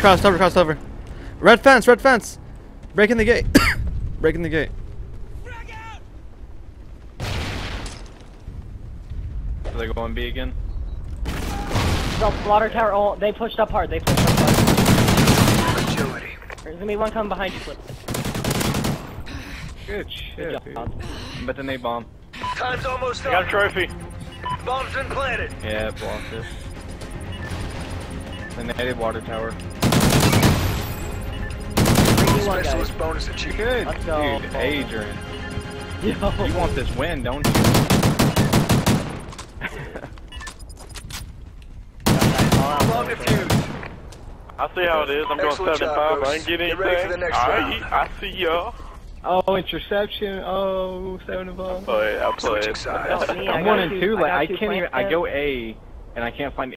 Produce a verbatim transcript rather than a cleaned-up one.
cross, cover, cross, cover. Red fence, red fence. Breaking the gate. Breaking the gate. Are they going B again? The water tower, oh, they pushed up hard. They pushed up hard. Agility. There's gonna be one coming behind you, Flip. Good shit, good job, dude. But then they bomb. Time's almost up. Got a trophy. Bomb's been planted. Yeah, blocked it. Then they did water tower. Specialist bonus achieved. Good, dude, Aydren. Yo. You want this win, don't you? I see how it is. I'm going seventy-five. I didn't get anything. Get ready for the next round. I see y'all. Oh, interception. Oh, seven and five. I play. I play. I'm one and two. Like I can't even. I go A, and I can't find.